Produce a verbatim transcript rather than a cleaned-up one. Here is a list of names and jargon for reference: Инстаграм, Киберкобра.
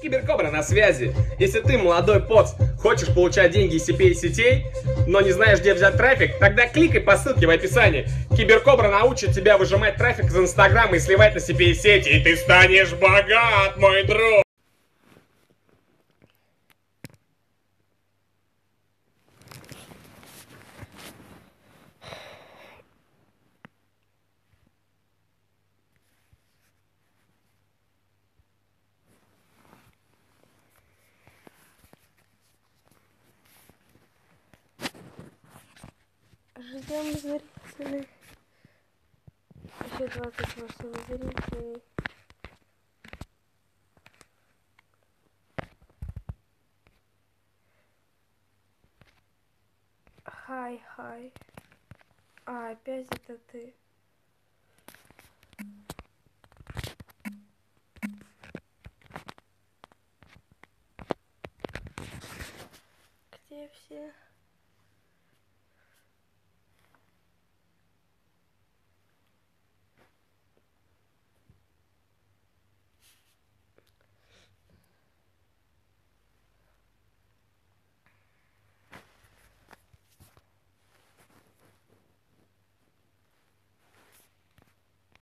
Киберкобра на связи. Если ты, молодой поц, хочешь получать деньги из си пи эй сетей, но не знаешь, где взять трафик, тогда кликай по ссылке в описании. Киберкобра научит тебя выжимать трафик из Инстаграма и сливать на си пи эй сети, и ты станешь богат, мой друг. Ждем зарицаны. Еще двадцать восемь зарицаны. Хай, хай. А, опять это ты. Где все?